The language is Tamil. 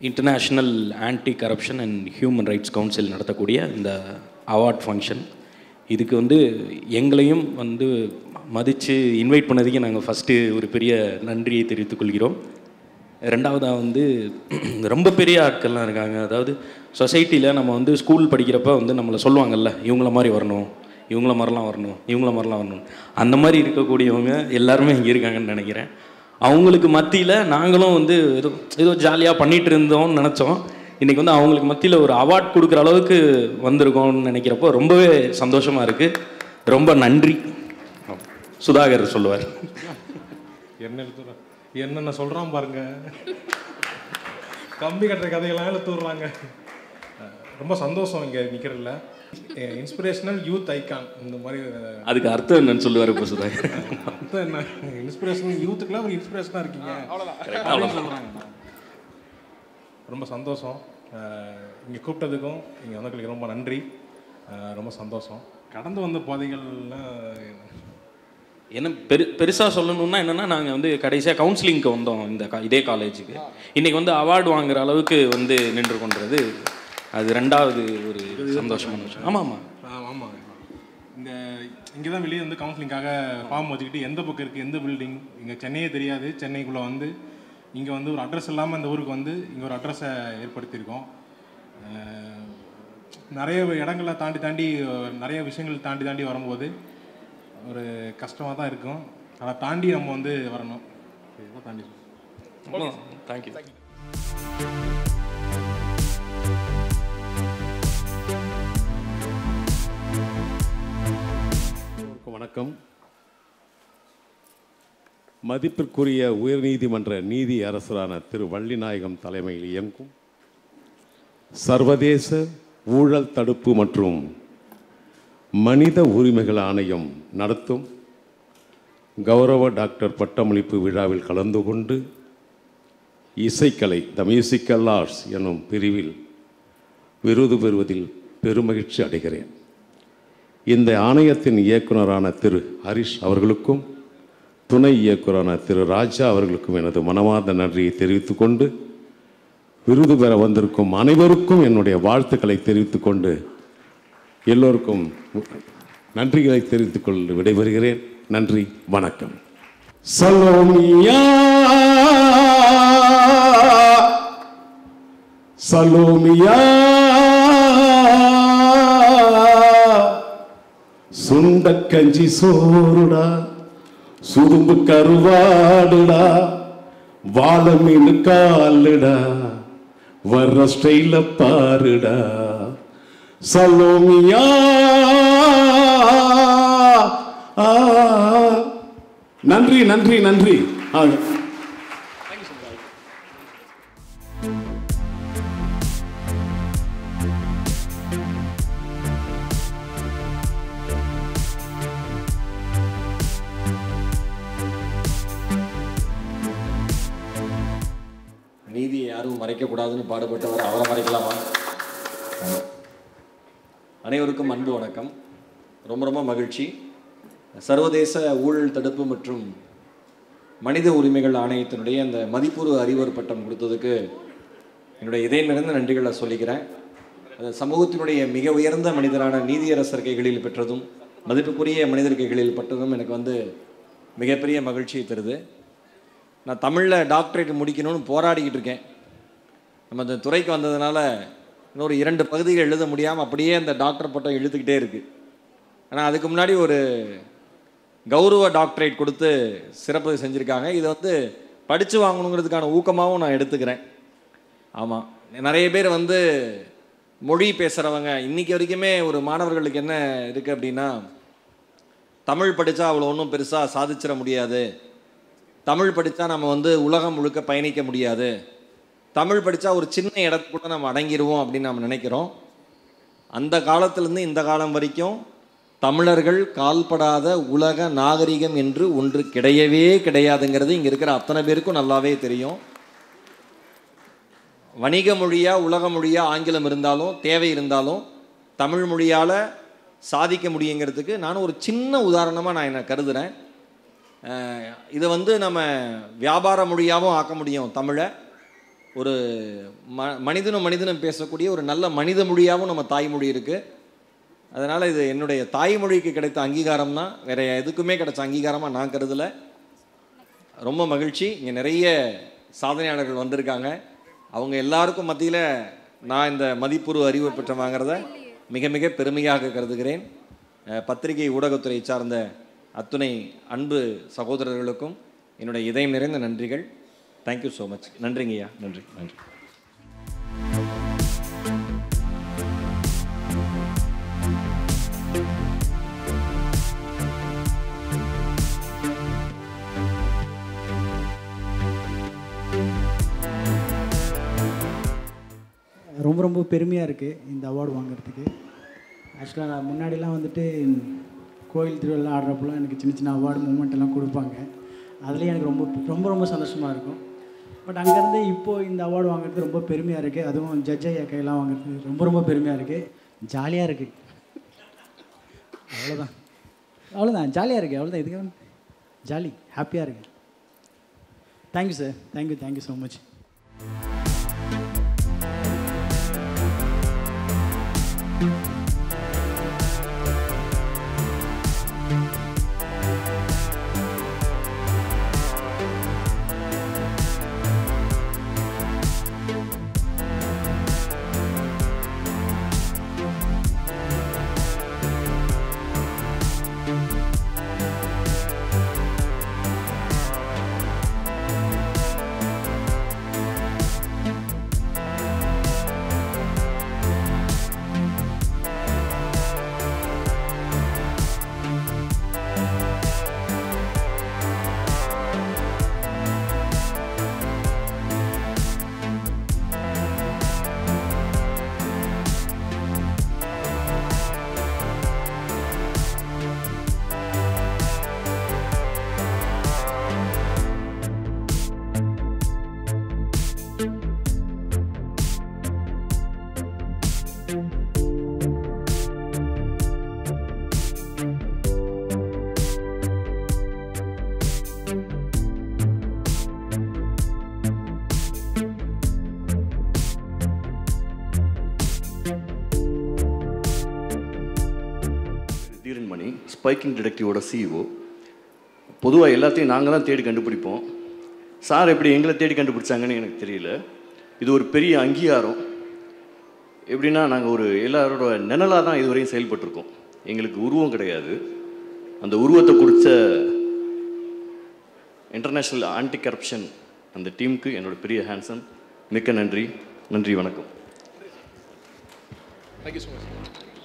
International Anti-Corruption and Human Rights Council நடத்தக்கூடிய இந்த award function. இதுக்கு வந்து எங்களையும் வந்து மதிச்சு இன்வைட் பண்ணதுக்கு நாங்க ஃபர்ஸ்ட் ஒரு பெரிய நன்றியை தெரிவித்துக் கொள்கிறோம். இரண்டாவதா வந்து ரொம்ப பெரிய ஆட்கள்லாம் இருக்காங்க. அதாவது சொசைட்டில நம்ம வந்து ஸ்கூல் படிக்கிறப்ப வந்து நம்மள சொல்வாங்கல்ல இவங்கள மாதிரி வரணும், இவங்கள மாதிரிலாம் வரணும், இவங்கள மாதிரிலாம் வரணும். அந்த மாதிரி இருக்க கூடியவங்க எல்லாரும் இங்க இருக்காங்கன்னு நினைக்கிறேன். அவங்களுக்கு மத்தியில நாங்களும் வந்து ஏதோ ஜாலியா பண்ணிட்டு இருந்தோம்னு நினைச்சோம். இன்னைக்கு வந்து அவங்களுக்கு மத்தியில ஒரு அவார்ட் கொடுக்கிற அளவுக்கு வந்திருக்கோம்னு நினைக்கிறப்போ ரொம்பவே சந்தோஷமா இருக்கு. ரொம்ப நன்றி. சுதாகர் சொல்லுவார். என்னென்ன சொல்றான் பாருங்க, கம்பி கட்டுற கதையெல்லாம் எழுத்துறாங்க. ரொம்ப சந்தோஷம் இங்க நிக்கிறதுல. இன்ஸ்பிரேஷனல் யூத் ஐகான், இந்த மாதிரி அதுக்கு அர்த்தம் என்னன்னு சொல்லுவார் இப்போ சுதாகர். அர்த்தம் என்ன? இன்ஸ்பிரேஷனல் யூத்துக்குலாம் ஒரு இன்ஸ்பிரேஷனா இருக்கீங்க, அவ்வளவுதான் சொல்றாங்க. ரொம்ப சந்தோஷம் இங்கே கூப்பிட்டதுக்கும் இங்கே வந்தவங்களுக்கு ரொம்ப நன்றி. ரொம்ப சந்தோஷம். கடந்து வந்த பாதைகள்லாம் என்ன பெருசாக சொல்லணும்னா என்னென்னா, நாங்கள் வந்து கடைசியாக கவுன்சிலிங்க்கு வந்தோம் இந்த இதே காலேஜுக்கு. இன்றைக்கி வந்து அவார்டு வாங்குகிற அளவுக்கு வந்து நின்று கொண்டுறது அது ரெண்டாவது ஒரு சந்தோஷமான விஷயம். ஆமாம் ஆமாம் ஆமாம். இந்த இங்கே தான் வெளியே வந்து கவுன்சிலிங்காக ஃபார்ம் வச்சுக்கிட்டு எந்த பக்கம் இருக்குது, எந்த பில்டிங், இங்கே சென்னையே தெரியாது, சென்னைக்குள்ளே வந்து இங்கே வந்து ஒரு அட்ரஸ் இல்லாமல் இந்த ஊருக்கு வந்து இங்கே ஒரு அட்ரஸை ஏற்படுத்தியிருக்கோம். நிறைய இடங்களை தாண்டி நிறைய விஷயங்கள் தாண்டி வரும்போது ஒரு கஷ்டமாக தான் இருக்கும். அதை தாண்டி நம்ம வந்து வரணும். தாண்டி தேங்க்யூ. வணக்கம். மதிப்பிற்குரிய உயர்நீதிமன்ற நீதி அரசரான திரு வள்ளிநாயகம் தலைமையில் இயங்கும் சர்வதேச ஊழல் தடுப்பு மற்றும் மனித உரிமைகள் ஆணையம் நடத்தும் கௌரவ டாக்டர் பட்டமளிப்பு விழாவில் கலந்து கொண்டு இசைக்கலை த மியூசிக்கல் ஆர்ட்ஸ் எனும் பிரிவில் விருது பெறுவதில் பெருமகிழ்ச்சி அடைகிறேன். இந்த ஆணையத்தின் இயக்குனரான திரு ஹரிஷ் அவர்களுக்கும் துணை இயக்குனரான திரு ராஜா அவர்களுக்கும் எனது மனமார்ந்த நன்றியை தெரிவித்துக் கொண்டு, விருது பெற வந்திருக்கும் அனைவருக்கும் என்னுடைய வாழ்த்துக்களை தெரிவித்துக் கொண்டு, எல்லோருக்கும் நன்றிகளை தெரிவித்துக் கொண்டு விடைபெறுகிறேன். நன்றி, வணக்கம். சலோமியா சலோமியா சுண்ட கஞ்சி சோறுடா, சுரும்பு கருவாடுடா, வாழை மீன் காலுடா, வர்ற ஸ்டைல பாருடா. சலோமியா நன்றி நன்றி நன்றி. நீதியை யாரும் மறைக்கக்கூடாதுன்னு பாடுபட்டவர் அவரை மறைக்கலாமா? அனைவருக்கும் அன்பு வணக்கம். ரொம்ப ரொம்ப மகிழ்ச்சி. சர்வதேச ஊழல் தடுப்பு மற்றும் மனித உரிமைகள் ஆணையத்தினுடைய அந்த மதிப்பூர்வ அறிவர் பட்டம் கொடுத்ததுக்கு என்னுடைய இதயம் நிறைந்த நன்றிகளை சொல்லிக்கிறேன். அது சமூகத்தினுடைய மிக உயர்ந்த மனிதரான நீதியரசர் கைகளில் பெற்றதும் மதிப்புக்குரிய மனிதர் கைகளில் பெற்றதும் எனக்கு வந்து மிகப்பெரிய மகிழ்ச்சியை தருது. நான் தமிழில் டாக்டரேட் முடிக்கணும்னு போராடிக்கிட்டு இருக்கேன். நம்ம அந்த துறைக்கு வந்ததுனால இன்னொரு 2 பகுதிகள் எழுத முடியாமல் அப்படியே அந்த டாக்டர் பட்டம் எழுத்துக்கிட்டே இருக்குது. ஆனால் அதுக்கு முன்னாடி ஒரு கௌரவ டாக்டரேட் கொடுத்து சிறப்பு செஞ்சுருக்காங்க. இதை வந்து படித்து வாங்கணுங்கிறதுக்கான ஊக்கமாகவும் நான் எடுத்துக்கிறேன். ஆமாம், நிறைய பேர் வந்து மொழி பேசுகிறவங்க இன்றைக்கி வரைக்குமே ஒரு மாணவர்களுக்கு என்ன இருக்குது அப்படின்னா, தமிழ் படித்தா அவ்வளோ ஒன்றும் பெருசாக சாதிச்சிட முடியாது, தமிழ் படித்தா நம்ம வந்து உலகம் முழுக்க பயணிக்க முடியாது, தமிழ் படித்தா ஒரு சின்ன இடத்துக்குள்ள நம்ம அடங்கிடுவோம் அப்படின்னு நம்ம நினைக்கிறோம். அந்த காலத்திலேருந்து இந்த காலம் வரைக்கும் தமிழர்கள் கால்படாத உலக நாகரிகம் என்று ஒன்று கிடையவே கிடையாதுங்கிறது இங்கே இருக்கிற அத்தனை பேருக்கும் நல்லாவே தெரியும். வணிக மொழியாக உலக மொழியாக ஆங்கிலம் இருந்தாலும் தேவை இருந்தாலும் தமிழ் மொழியால் சாதிக்க முடியுங்கிறதுக்கு நான் ஒரு சின்ன உதாரணமாக நான் என்ன கருதுகிறேன். இதை வந்து நம்ம வியாபார மொழியாகவும் ஆக்க முடியும் தமிழை. ஒரு மனிதனும் மனிதனும் பேசக்கூடிய ஒரு நல்ல மனித மொழியாகவும் நம்ம தாய்மொழி இருக்குது. அதனால் இது என்னுடைய தாய்மொழிக்கு கிடைத்த அங்கீகாரம் தான், வேறு எதுக்குமே கிடைச்ச அங்கீகாரமாக நான் கருதல. ரொம்ப மகிழ்ச்சி, இங்கே நிறைய சாதனையாளர்கள் வந்திருக்காங்க. அவங்க எல்லாருக்கும் மத்தியில் நான் இந்த மதிப்புரு அறிவு பெற்ற வாங்கிறத மிக மிக பெருமையாக கருதுகிறேன். பத்திரிகை ஊடகத்துறை சார்ந்த அத்துணை அன்பு சகோதரர்களுக்கும் என்னுடைய இதயம் நிறைந்த நன்றிகள். Thank you so much. நன்றிங்கய்யா. நன்றி நன்றி. ரொம்ப ரொம்ப பெருமையாக இருக்குது இந்த அவார்டு வாங்குறதுக்கு. ஆக்சுவலாக நான் முன்னாடிலாம் வந்துட்டு கோயில் திருவிழா ஆடுறப்பெல்லாம் எனக்கு சின்ன சின்ன அவார்டு மூமெண்ட்டெல்லாம் கொடுப்பாங்க. அதுலேயும் எனக்கு ரொம்ப ரொம்ப ரொம்ப சந்தோஷமாக இருக்கும். பட் அங்கேருந்து இப்போது இந்த அவார்டு வாங்குறது ரொம்ப பெருமையாக இருக்குது. அதுவும் ஜட்ஜையா கையெல்லாம் வாங்குறது ரொம்ப ரொம்ப பெருமையாக இருக்குது. ஜாலியாக இருக்குது. அவ்வளோதான் அவ்வளோதான் ஜாலியாக இருக்குது. அவ்வளோதான். இதுக்காக ஜாலி ஹாப்பியாக இருக்குது. Thank you sir. Thank you. Thank you so much. Biking டிடெக்டிவோட சிஇஓ. பொதுவாக எல்லாத்தையும் நாங்கள் தான் தேடி கண்டுபிடிப்போம். சார் எப்படி எங்களை தேடி கண்டுபிடிச்சாங்கன்னு எனக்கு தெரியல. இது ஒரு பெரிய அங்கீகாரம். எப்படின்னா நாங்கள் ஒரு எல்லாரோட நிழலாக தான் இதுவரையும் செயல்பட்டுருக்கோம். எங்களுக்கு உருவம் கிடையாது. அந்த உருவத்தை கொடுத்த இன்டர்நேஷ்னல் ஆன்டி கரப்ஷன் அந்த டீமுக்கு என்னோடய பெரிய ஹேண்ட்ஸம். மிக்க நன்றி. நன்றி. வணக்கம். Thank you so much.